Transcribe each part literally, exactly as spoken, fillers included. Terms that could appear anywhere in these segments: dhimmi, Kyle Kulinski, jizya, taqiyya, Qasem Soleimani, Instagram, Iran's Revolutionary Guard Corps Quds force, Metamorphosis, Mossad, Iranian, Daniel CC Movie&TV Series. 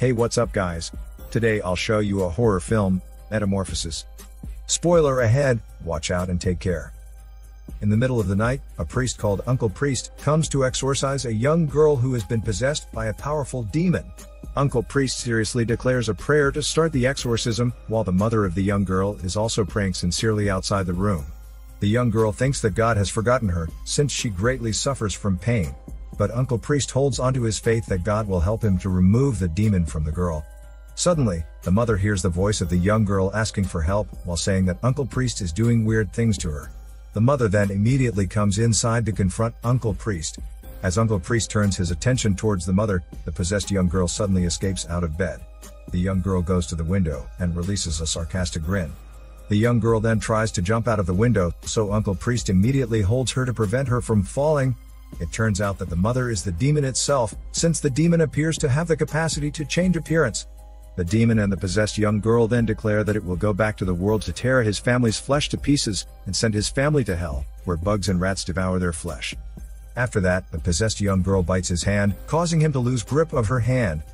Hey, what's up guys? Today I'll show you a horror film, Metamorphosis. Spoiler ahead, watch out and take care. In the middle of the night, a priest called Uncle Priest comes to exorcise a young girl who has been possessed by a powerful demon. Uncle Priest seriously declares a prayer to start the exorcism, while the mother of the young girl is also praying sincerely outside the room. The young girl thinks that God has forgotten her, since she greatly suffers from pain. But Uncle Priest holds onto his faith that God will help him to remove the demon from the girl. Suddenly, the mother hears the voice of the young girl asking for help while saying that Uncle Priest is doing weird things to her. The mother then immediately comes inside to confront Uncle Priest. As Uncle Priest turns his attention towards the mother, the possessed young girl suddenly escapes out of bed. The young girl goes to the window and releases a sarcastic grin. The young girl then tries to jump out of the window, so Uncle Priest immediately holds her to prevent her from falling. It turns out that the mother is the demon itself, since the demon appears to have the capacity to change appearance. The demon and the possessed young girl then declare that it will go back to the world to tear his family's flesh to pieces and send his family to hell, where bugs and rats devour their flesh. After that, the possessed young girl bites his hand, causing him to lose grip of her hand.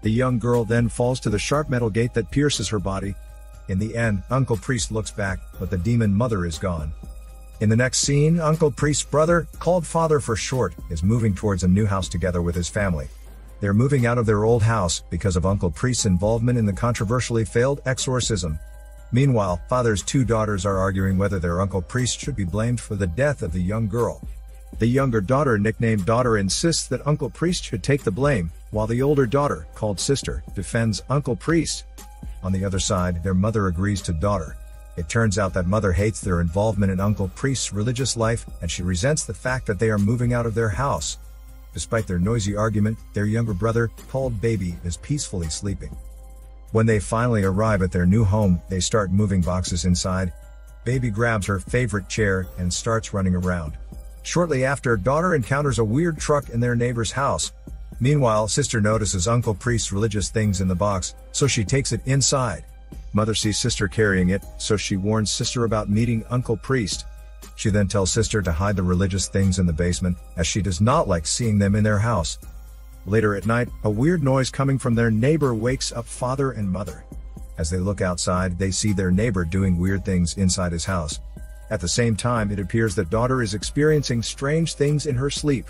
The young girl then falls to the sharp metal gate that pierces her body. In the end, Uncle Priest looks back, but the demon mother is gone. In the next scene, Uncle Priest's brother, called Father for short, is moving towards a new house together with his family. They're moving out of their old house because of Uncle Priest's involvement in the controversially failed exorcism. Meanwhile, Father's two daughters are arguing whether their Uncle Priest should be blamed for the death of the young girl. The younger daughter, nicknamed Daughter, insists that Uncle Priest should take the blame, while the older daughter, called Sister, defends Uncle Priest. On the other side, their mother agrees to Daughter. It turns out that Mother hates their involvement in Uncle Priest's religious life, and she resents the fact that they are moving out of their house. Despite their noisy argument, their younger brother, called Baby, is peacefully sleeping. When they finally arrive at their new home, they start moving boxes inside. Baby grabs her favorite chair and starts running around. Shortly after, Daughter encounters a weird truck in their neighbor's house. Meanwhile, Sister notices Uncle Priest's religious things in the box, so she takes it inside. Mother sees Sister carrying it, so she warns Sister about meeting Uncle Priest. She then tells Sister to hide the religious things in the basement, as she does not like seeing them in their house. Later at night, a weird noise coming from their neighbor wakes up Father and Mother. As they look outside, they see their neighbor doing weird things inside his house. At the same time, it appears that Daughter is experiencing strange things in her sleep.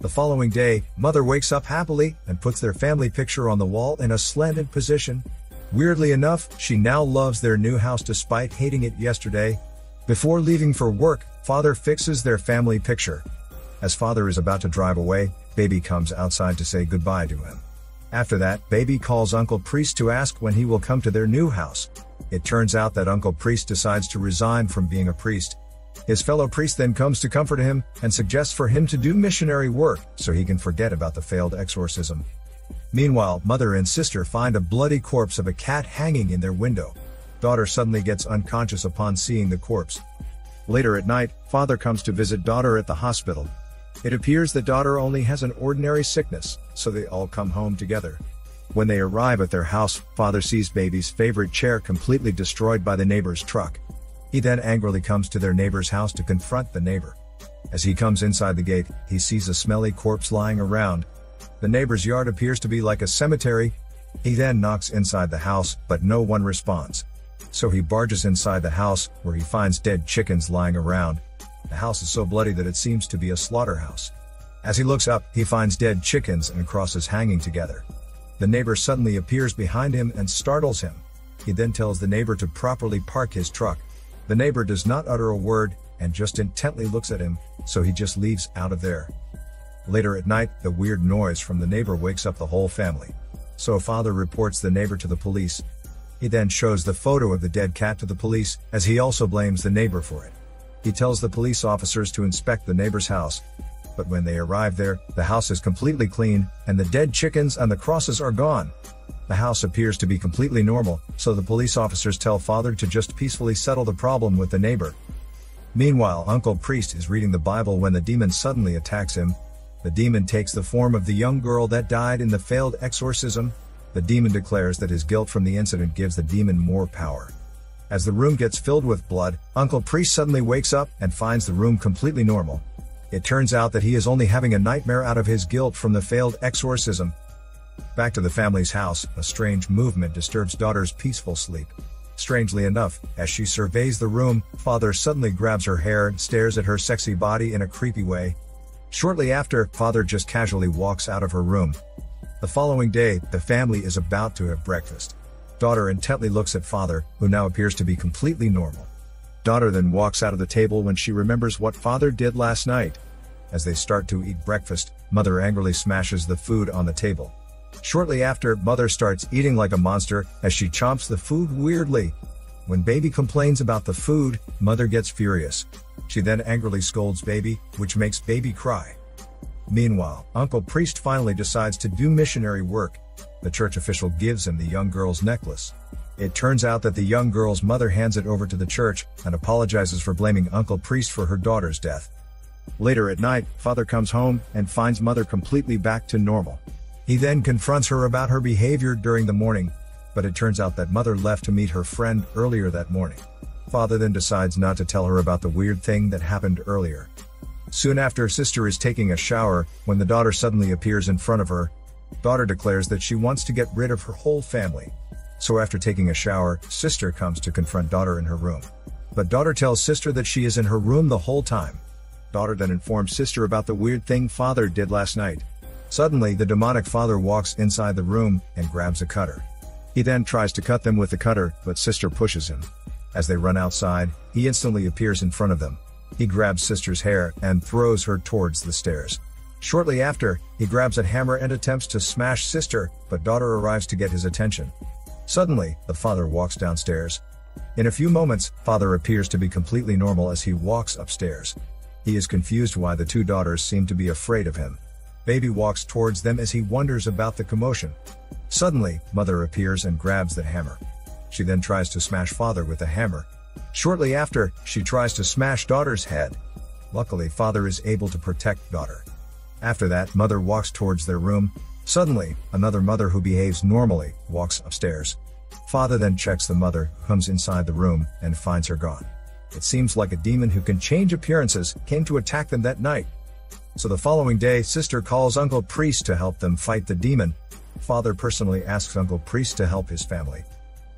The following day, Mother wakes up happily and puts their family picture on the wall in a slanted position. Weirdly enough, she now loves their new house despite hating it yesterday. Before leaving for work, Father fixes their family picture. As Father is about to drive away, Baby comes outside to say goodbye to him. After that, Baby calls Uncle Priest to ask when he will come to their new house. It turns out that Uncle Priest decides to resign from being a priest. His fellow priest then comes to comfort him and suggests for him to do missionary work so he can forget about the failed exorcism. Meanwhile, Mother and Sister find a bloody corpse of a cat hanging in their window. Daughter suddenly gets unconscious upon seeing the corpse. Later at night, Father comes to visit Daughter at the hospital. It appears that Daughter only has an ordinary sickness, so they all come home together. When they arrive at their house, Father sees Baby's favorite chair completely destroyed by the neighbor's truck. He then angrily comes to their neighbor's house to confront the neighbor. As he comes inside the gate, he sees a smelly corpse lying around. The neighbor's yard appears to be like a cemetery. He then knocks inside the house, but no one responds. So he barges inside the house, where he finds dead chickens lying around. The house is so bloody that it seems to be a slaughterhouse. As he looks up, he finds dead chickens and crosses hanging together. The neighbor suddenly appears behind him and startles him. He then tells the neighbor to properly park his truck. The neighbor does not utter a word, and just intently looks at him, so he just leaves out of there. Later at night, the weird noise from the neighbor wakes up the whole family. So Father reports the neighbor to the police. He then shows the photo of the dead cat to the police, as he also blames the neighbor for it. He tells the police officers to inspect the neighbor's house. But when they arrive there, the house is completely clean, and the dead chickens and the crosses are gone. The house appears to be completely normal, so the police officers tell Father to just peacefully settle the problem with the neighbor. Meanwhile, Uncle Priest is reading the Bible when the demon suddenly attacks him. The demon takes the form of the young girl that died in the failed exorcism. The demon declares that his guilt from the incident gives the demon more power. As the room gets filled with blood, Uncle Priest suddenly wakes up and finds the room completely normal. It turns out that he is only having a nightmare out of his guilt from the failed exorcism. Back to the family's house, a strange movement disturbs daughter's peaceful sleep. Strangely enough, as she surveys the room, father suddenly grabs her hair and stares at her sexy body in a creepy way. Shortly after, father just casually walks out of her room. The following day, the family is about to have breakfast. Daughter intently looks at father, who now appears to be completely normal. Daughter then walks out of the table when she remembers what father did last night. As they start to eat breakfast, mother angrily smashes the food on the table. Shortly after, mother starts eating like a monster as she chomps the food weirdly. When baby complains about the food, mother gets furious. She then angrily scolds baby, which makes baby cry. Meanwhile, Uncle Priest finally decides to do missionary work. The church official gives him the young girl's necklace. It turns out that the young girl's mother hands it over to the church and apologizes for blaming Uncle Priest for her daughter's death. Later at night, father comes home and finds mother completely back to normal. He then confronts her about her behavior during the morning, but it turns out that mother left to meet her friend earlier that morning. Father then decides not to tell her about the weird thing that happened earlier. Soon after, sister is taking a shower when the daughter suddenly appears in front of her. Daughter declares that she wants to get rid of her whole family. So after taking a shower, sister comes to confront daughter in her room. But daughter tells sister that she is in her room the whole time. Daughter then informs sister about the weird thing father did last night. Suddenly, the demonic father walks inside the room and grabs a cutter. He then tries to cut them with the cutter, but sister pushes him. As they run outside, he instantly appears in front of them. He grabs sister's hair and throws her towards the stairs. Shortly after, he grabs a hammer and attempts to smash sister, but daughter arrives to get his attention. Suddenly, the father walks downstairs. In a few moments, father appears to be completely normal as he walks upstairs. He is confused why the two daughters seem to be afraid of him. Baby walks towards them as he wonders about the commotion. Suddenly, mother appears and grabs the hammer. She then tries to smash father with the hammer. Shortly after, she tries to smash daughter's head. Luckily, father is able to protect daughter. After that, mother walks towards their room. Suddenly, another mother who behaves normally walks upstairs. Father then checks the mother, who comes inside the room and finds her gone. It seems like a demon who can change appearances came to attack them that night. So the following day, sister calls Uncle Priest to help them fight the demon. Father personally asks Uncle Priest to help his family.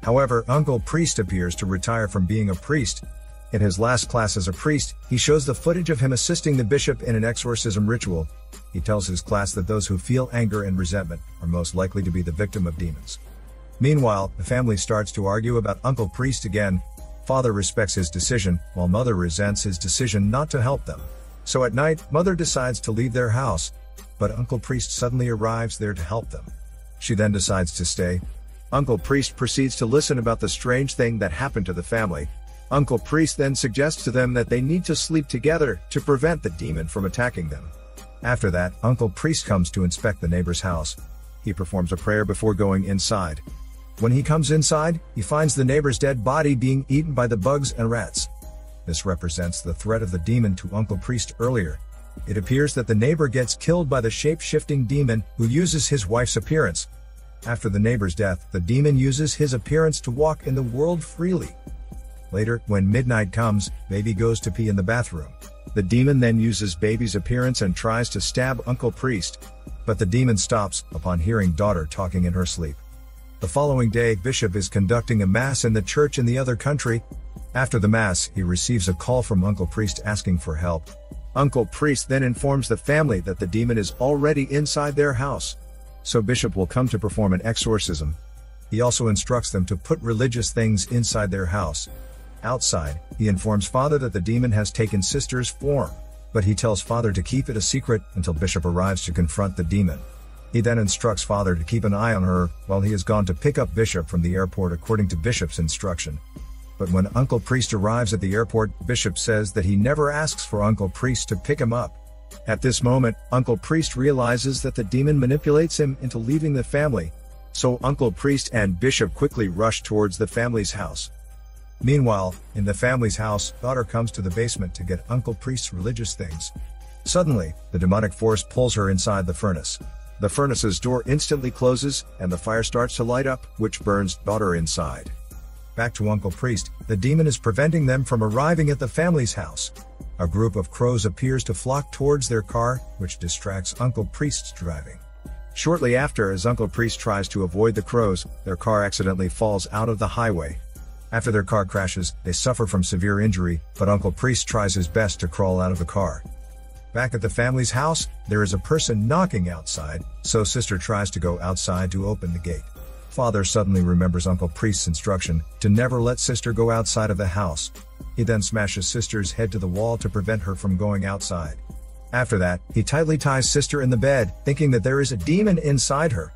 However, Uncle Priest appears to retire from being a priest. In his last class as a priest, he shows the footage of him assisting the bishop in an exorcism ritual. He tells his class that those who feel anger and resentment are most likely to be the victim of demons. Meanwhile, the family starts to argue about Uncle Priest again. Father respects his decision, while mother resents his decision not to help them. So at night, mother decides to leave their house, but Uncle Priest suddenly arrives there to help them. She then decides to stay. Uncle Priest proceeds to listen about the strange thing that happened to the family. Uncle Priest then suggests to them that they need to sleep together to prevent the demon from attacking them. After that, Uncle Priest comes to inspect the neighbor's house. He performs a prayer before going inside. When he comes inside, he finds the neighbor's dead body being eaten by the bugs and rats. This represents the threat of the demon to Uncle Priest earlier. It appears that the neighbor gets killed by the shape-shifting demon, who uses his wife's appearance. After the neighbor's death, the demon uses his appearance to walk in the world freely. Later, when midnight comes, baby goes to pee in the bathroom. The demon then uses baby's appearance and tries to stab Uncle Priest. But the demon stops upon hearing daughter talking in her sleep. The following day, Bishop is conducting a mass in the church in the other country. After the mass, he receives a call from Uncle Priest asking for help. Uncle Priest then informs the family that the demon is already inside their house. So Bishop will come to perform an exorcism. He also instructs them to put religious things inside their house. Outside, he informs Father that the demon has taken sister's form, but he tells Father to keep it a secret until Bishop arrives to confront the demon. He then instructs Father to keep an eye on her while he has gone to pick up Bishop from the airport according to Bishop's instruction. But when Uncle Priest arrives at the airport, Bishop says that he never asks for Uncle Priest to pick him up. At this moment, Uncle Priest realizes that the demon manipulates him into leaving the family, so Uncle Priest and Bishop quickly rush towards the family's house. Meanwhile, in the family's house, daughter comes to the basement to get Uncle Priest's religious things. Suddenly, the demonic force pulls her inside the furnace. The furnace's door instantly closes, and the fire starts to light up, which burns daughter inside. Back to Uncle Priest, the demon is preventing them from arriving at the family's house. A group of crows appears to flock towards their car, which distracts Uncle Priest's driving. Shortly after, his uncle Priest tries to avoid the crows, their car accidentally falls out of the highway. After their car crashes, they suffer from severe injury, but Uncle Priest tries his best to crawl out of the car. Back at the family's house, there is a person knocking outside, so Sister tries to go outside to open the gate. Father suddenly remembers Uncle Priest's instruction to never let Sister go outside of the house. He then smashes Sister's head to the wall to prevent her from going outside. After that, he tightly ties Sister in the bed, thinking that there is a demon inside her.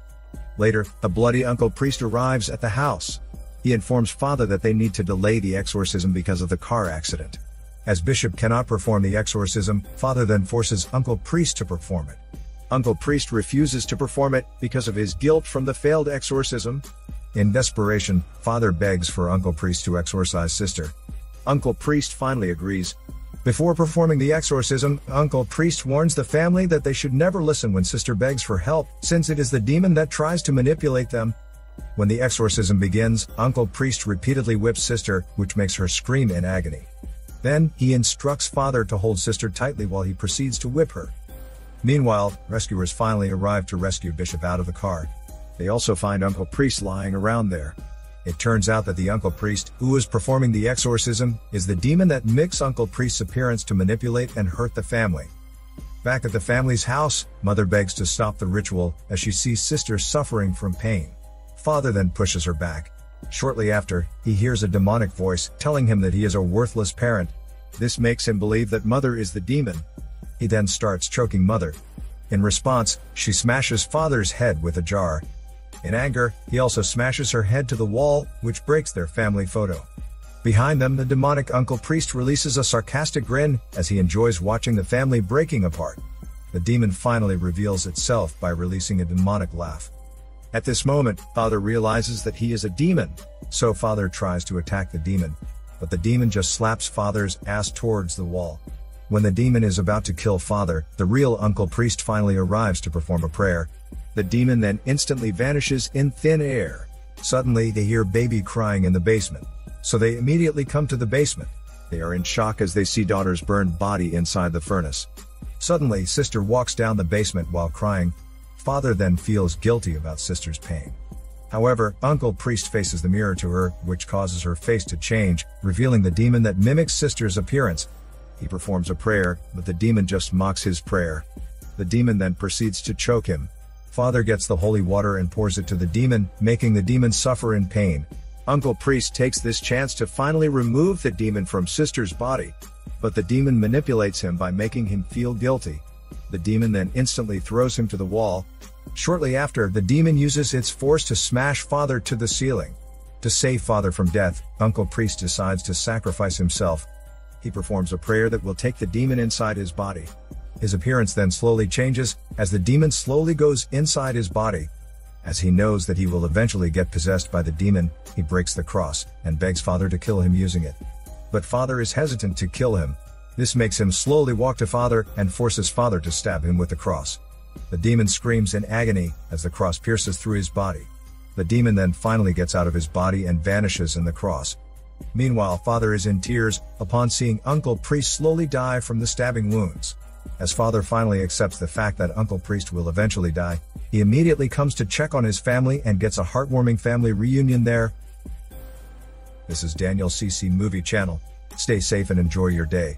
Later, a bloody Uncle Priest arrives at the house. He informs Father that they need to delay the exorcism because of the car accident. As Bishop cannot perform the exorcism, Father then forces Uncle Priest to perform it. Uncle Priest refuses to perform it because of his guilt from the failed exorcism. In desperation, Father begs for Uncle Priest to exorcise Sister. Uncle Priest finally agrees. Before performing the exorcism, Uncle Priest warns the family that they should never listen when Sister begs for help, since it is the demon that tries to manipulate them. When the exorcism begins, Uncle Priest repeatedly whips Sister, which makes her scream in agony. Then, he instructs Father to hold Sister tightly while he proceeds to whip her. Meanwhile, rescuers finally arrive to rescue Bishop out of the car. They also find Uncle Priest lying around there. It turns out that the Uncle Priest, who is performing the exorcism, is the demon that mimics Uncle Priest's appearance to manipulate and hurt the family. Back at the family's house, Mother begs to stop the ritual, as she sees Sister suffering from pain. Father then pushes her back. Shortly after, he hears a demonic voice telling him that he is a worthless parent. This makes him believe that Mother is the demon. He then starts choking Mother. In response, she smashes Father's head with a jar. In anger, he also smashes her head to the wall, which breaks their family photo. Behind them, the demonic Uncle Priest releases a sarcastic grin, as he enjoys watching the family breaking apart. The demon finally reveals itself by releasing a demonic laugh. At this moment, Father realizes that he is a demon, so Father tries to attack the demon, but the demon just slaps Father's ass towards the wall. When the demon is about to kill Father, the real Uncle Priest finally arrives to perform a prayer. The demon then instantly vanishes in thin air. Suddenly, they hear baby crying in the basement, so they immediately come to the basement. They are in shock as they see daughter's burned body inside the furnace. Suddenly, Sister walks down the basement while crying. Father then feels guilty about Sister's pain. However, Uncle Priest faces the mirror to her, which causes her face to change, revealing the demon that mimics Sister's appearance. He performs a prayer, but the demon just mocks his prayer. The demon then proceeds to choke him. Father gets the holy water and pours it to the demon, making the demon suffer in pain. Uncle Priest takes this chance to finally remove the demon from Sister's body, but the demon manipulates him by making him feel guilty. The demon then instantly throws him to the wall. Shortly after, the demon uses its force to smash Father to the ceiling. To save Father from death, Uncle Priest decides to sacrifice himself. He performs a prayer that will take the demon inside his body. His appearance then slowly changes, as the demon slowly goes inside his body. As he knows that he will eventually get possessed by the demon, he breaks the cross, and begs Father to kill him using it. But Father is hesitant to kill him. This makes him slowly walk to Father, and forces Father to stab him with the cross. The demon screams in agony, as the cross pierces through his body. The demon then finally gets out of his body and vanishes in the cross. Meanwhile, Father is in tears, upon seeing Uncle Priest slowly die from the stabbing wounds. As Father finally accepts the fact that Uncle Priest will eventually die, he immediately comes to check on his family and gets a heartwarming family reunion there. This is Daniel C C Movie Channel. Stay safe and enjoy your day.